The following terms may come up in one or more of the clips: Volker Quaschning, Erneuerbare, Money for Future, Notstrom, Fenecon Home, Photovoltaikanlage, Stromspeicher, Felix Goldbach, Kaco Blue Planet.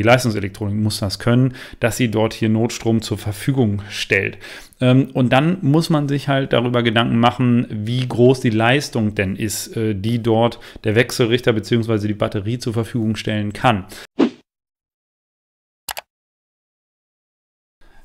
die Leistungselektronik muss das können, dass sie dort hier Notstrom zur Verfügung stellt. Und dann muss man sich halt darüber Gedanken machen, wie groß die Leistung denn ist, die dort der Wechselrichter bzw. die Batterie zur Verfügung stellen kann.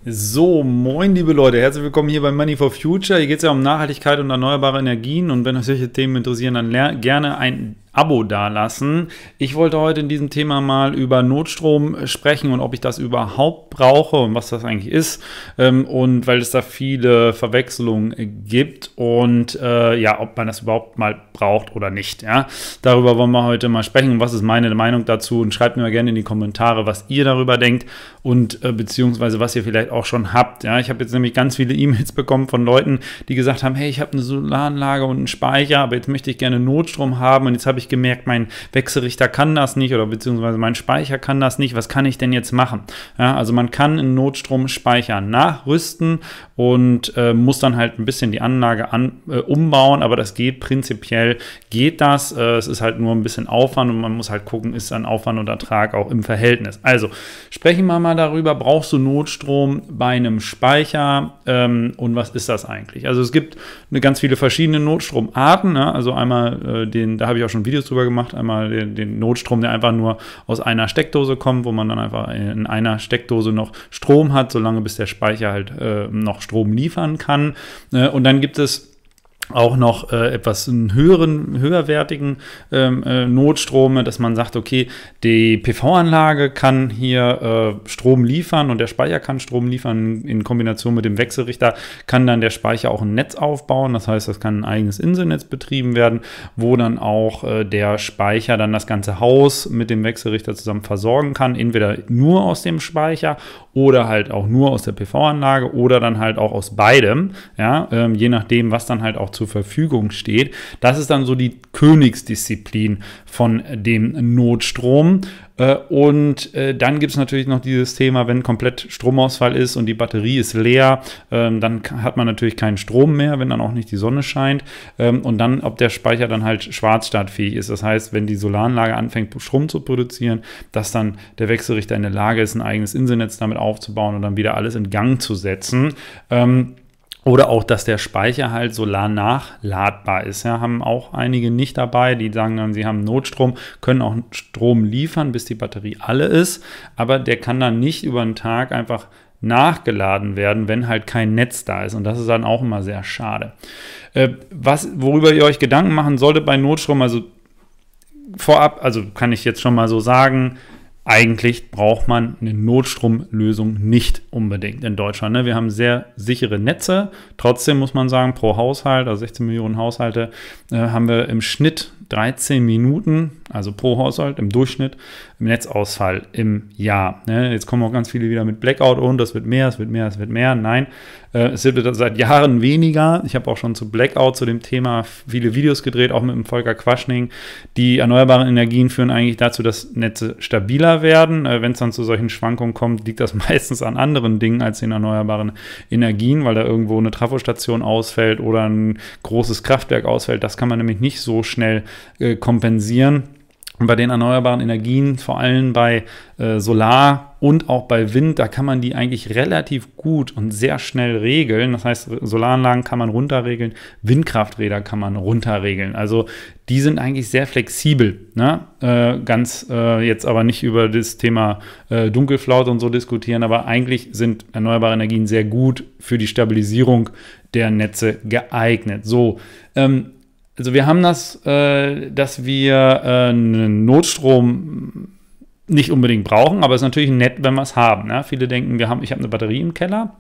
So, moin liebe Leute, herzlich willkommen hier bei Money for Future. Hier geht es ja um Nachhaltigkeit und erneuerbare Energien und wenn euch solche Themen interessieren, dann gerne ein Abo dalassen. Ich wollte heute in diesem Thema mal über Notstrom sprechen und ob ich das überhaupt brauche und was das eigentlich ist und weil es da viele Verwechslungen gibt und ja, ob man das überhaupt mal braucht oder nicht. Ja? Darüber wollen wir heute mal sprechen und was ist meine Meinung dazu und schreibt mir mal gerne in die Kommentare, was ihr darüber denkt und beziehungsweise was ihr vielleicht auch schon habt. Ja? Ich habe jetzt nämlich ganz viele E-Mails bekommen von Leuten, die gesagt haben, hey, ich habe eine Solaranlage und einen Speicher, aber jetzt möchte ich gerne Notstrom haben und jetzt habe ich gemerkt, mein Wechselrichter kann das nicht oder beziehungsweise mein Speicher kann das nicht. Was kann ich denn jetzt machen? Ja, also man kann einen Notstromspeicher nachrüsten und muss dann halt ein bisschen die Anlage umbauen, aber das geht prinzipiell, geht das. Es ist halt nur ein bisschen Aufwand und man muss halt gucken, ist dann Aufwand und Ertrag auch im Verhältnis. Also sprechen wir mal darüber, brauchst du Notstrom bei einem Speicher und was ist das eigentlich? Also es gibt ganz viele verschiedene Notstromarten, ja? Also einmal da habe ich auch schon Videos drüber gemacht, einmal den Notstrom, der einfach nur aus einer Steckdose kommt, wo man dann einfach in einer Steckdose noch Strom hat, solange bis der Speicher halt noch Strom liefern kann. Und dann gibt es auch noch etwas höherwertigen Notstrom, dass man sagt, okay, die PV-Anlage kann hier Strom liefern und der Speicher kann Strom liefern. In Kombination mit dem Wechselrichter kann dann der Speicher auch ein Netz aufbauen. Das heißt, das kann ein eigenes Inselnetz betrieben werden, wo dann auch der Speicher dann das ganze Haus mit dem Wechselrichter zusammen versorgen kann. Entweder nur aus dem Speicher oder halt auch nur aus der PV-Anlage oder dann halt auch aus beidem, ja, je nachdem, was dann halt auch zur Verfügung steht. Das ist dann so die Königsdisziplin von dem Notstrom. Und dann gibt es natürlich noch dieses Thema, wenn komplett Stromausfall ist und die Batterie ist leer, dann hat man natürlich keinen Strom mehr, wenn dann auch nicht die Sonne scheint. Und dann, ob der Speicher dann halt schwarzstartfähig ist. Das heißt, wenn die Solaranlage anfängt, Strom zu produzieren, dass dann der Wechselrichter in der Lage ist, ein eigenes Inselnetz damit aufzubauen und dann wieder alles in Gang zu setzen. Oder auch, dass der Speicher halt solar nachladbar ist. Ja, haben auch einige nicht dabei, die sagen dann, sie haben Notstrom, können auch Strom liefern, bis die Batterie alle ist. Aber der kann dann nicht über den Tag einfach nachgeladen werden, wenn halt kein Netz da ist. Und das ist dann auch immer sehr schade. Worüber ihr euch Gedanken machen solltet bei Notstrom, also vorab, also kann ich jetzt schon mal so sagen, eigentlich braucht man eine Notstromlösung nicht unbedingt in Deutschland. Ne? Wir haben sehr sichere Netze. Trotzdem muss man sagen, pro Haushalt, also 16 Millionen Haushalte, haben wir im Schnitt 13 Minuten, also pro Haushalt im Durchschnitt, im Netzausfall im Jahr. Ne? Jetzt kommen auch ganz viele wieder mit Blackout und das wird mehr, es wird mehr, es wird mehr. Nein, es wird seit Jahren weniger. Ich habe auch schon zu Blackout, zu dem Thema, viele Videos gedreht, auch mit dem Volker Quaschning. Die erneuerbaren Energien führen eigentlich dazu, dass Netze stabiler werden. Wenn es dann zu solchen Schwankungen kommt, liegt das meistens an anderen Dingen als den erneuerbaren Energien, weil da irgendwo eine Trafostation ausfällt oder ein großes Kraftwerk ausfällt. Das kann man nämlich nicht so schnell kompensieren. Und bei den erneuerbaren Energien, vor allem bei Solar und auch bei Wind, da kann man die eigentlich relativ gut und sehr schnell regeln. Das heißt, Solaranlagen kann man runterregeln, Windkrafträder kann man runterregeln. Also die sind eigentlich sehr flexibel. Ne? Jetzt aber nicht über das Thema Dunkelflaute und so diskutieren, aber eigentlich sind erneuerbare Energien sehr gut für die Stabilisierung der Netze geeignet. So, also wir haben das, dass wir einen Notstrom nicht unbedingt brauchen, aber es ist natürlich nett, wenn wir es haben. Ne? Viele denken, ich habe eine Batterie im Keller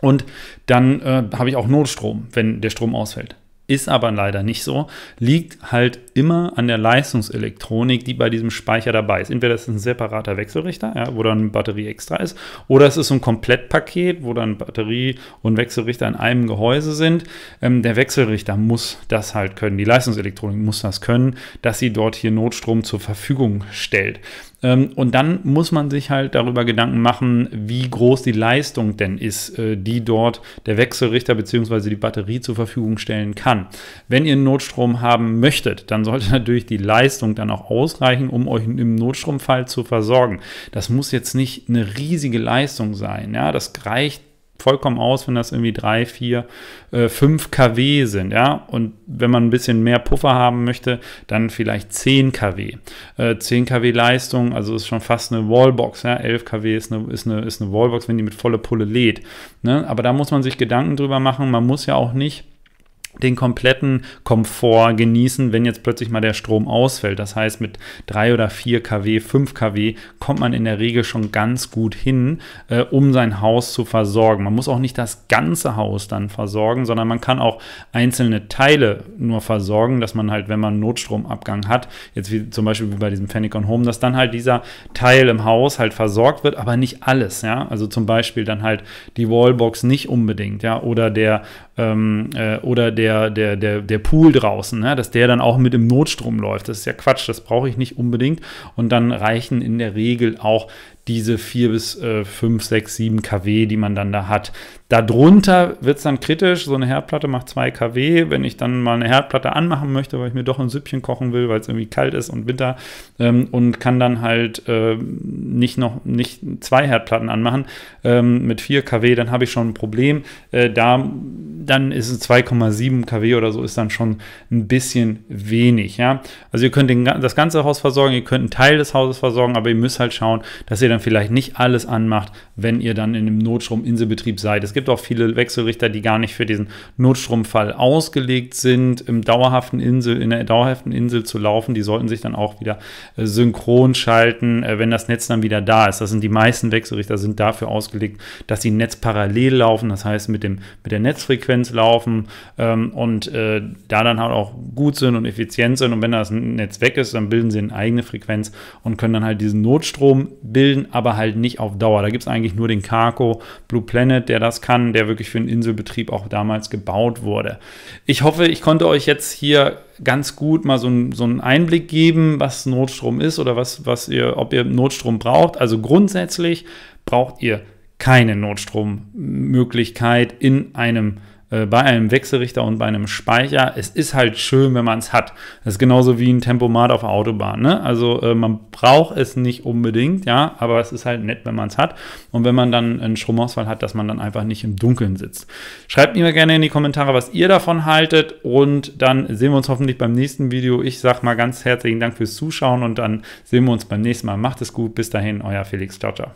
und dann habe ich auch Notstrom, wenn der Strom ausfällt. Ist aber leider nicht so, liegt halt immer an der Leistungselektronik, die bei diesem Speicher dabei ist. Entweder es ist ein separater Wechselrichter, ja, wo dann eine Batterie extra ist, oder es ist so ein Komplettpaket, wo dann Batterie und Wechselrichter in einem Gehäuse sind. Der Wechselrichter muss das halt können, die Leistungselektronik muss das können, dass sie dort hier Notstrom zur Verfügung stellt. Und dann muss man sich halt darüber Gedanken machen, wie groß die Leistung denn ist, die dort der Wechselrichter bzw. die Batterie zur Verfügung stellen kann. an. Wenn ihr Notstrom haben möchtet, dann sollte natürlich die Leistung dann auch ausreichen, um euch im Notstromfall zu versorgen. Das muss jetzt nicht eine riesige Leistung sein. Ja, das reicht vollkommen aus, wenn das irgendwie 3, 4, 5 kW sind, ja, und wenn man ein bisschen mehr Puffer haben möchte, dann vielleicht 10 kW. 10 kW Leistung, also ist schon fast eine Wallbox, ja, 11 kW ist eine Wallbox, wenn die mit voller Pulle lädt, ne? Aber da muss man sich Gedanken drüber machen, man muss ja auch nicht den kompletten Komfort genießen, wenn jetzt plötzlich mal der Strom ausfällt. Das heißt, mit 3 oder 4 kW, 5 kW kommt man in der Regel schon ganz gut hin, um sein Haus zu versorgen. Man muss auch nicht das ganze Haus dann versorgen, sondern man kann auch einzelne Teile nur versorgen, dass man halt, wenn man einen Notstromabgang hat, jetzt wie zum Beispiel wie bei diesem Fenecon Home, dass dann halt dieser Teil im Haus halt versorgt wird, aber nicht alles. Ja? Also zum Beispiel dann halt die Wallbox nicht unbedingt, ja, oder der Pool draußen, ne? Dass der dann auch mit im Notstrom läuft. Das ist ja Quatsch, das brauche ich nicht unbedingt. Und dann reichen in der Regel auch diese 4 bis 5, 6, 7 kW, die man dann da hat. Darunter wird es dann kritisch, so eine Herdplatte macht 2 kW. Wenn ich dann mal eine Herdplatte anmachen möchte, weil ich mir doch ein Süppchen kochen will, weil es irgendwie kalt ist und Winter, und kann dann halt nicht 2 Herdplatten anmachen mit 4 kW, dann habe ich schon ein Problem. Dann ist es 2,7 kW oder so, ist dann schon ein bisschen wenig. Ja? Also ihr könnt das ganze Haus versorgen, ihr könnt einen Teil des Hauses versorgen, aber ihr müsst halt schauen, dass ihr dann vielleicht nicht alles anmacht, wenn ihr dann in einem Notstrom-Inselbetrieb seid. Es gibt auch viele Wechselrichter, die gar nicht für diesen Notstromfall ausgelegt sind, in der dauerhaften Insel zu laufen. Die sollten sich dann auch wieder synchron schalten, wenn das Netz dann wieder da ist. Das sind die meisten Wechselrichter, sind dafür ausgelegt, dass sie netzparallel laufen, das heißt mit der Netzfrequenz laufen und da dann halt auch gut sind und effizient sind. Und wenn das Netz weg ist, dann bilden sie eine eigene Frequenz und können dann halt diesen Notstrom bilden, aber halt nicht auf Dauer. Da gibt es eigentlich nur den Kaco Blue Planet, der das kann, der wirklich für den Inselbetrieb auch damals gebaut wurde. Ich hoffe, ich konnte euch jetzt hier ganz gut mal so einen Einblick geben, was Notstrom ist oder ob ihr Notstrom braucht. Also grundsätzlich braucht ihr keine Notstrommöglichkeit in einem bei einem Wechselrichter und bei einem Speicher. Es ist halt schön, wenn man es hat. Das ist genauso wie ein Tempomat auf der Autobahn, ne? Also man braucht es nicht unbedingt, ja, aber es ist halt nett, wenn man es hat. Und wenn man dann einen Stromausfall hat, dass man dann einfach nicht im Dunkeln sitzt. Schreibt mir gerne in die Kommentare, was ihr davon haltet, und dann sehen wir uns hoffentlich beim nächsten Video. Ich sage mal ganz herzlichen Dank fürs Zuschauen und dann sehen wir uns beim nächsten Mal. Macht es gut, bis dahin, euer Felix, ciao, ciao.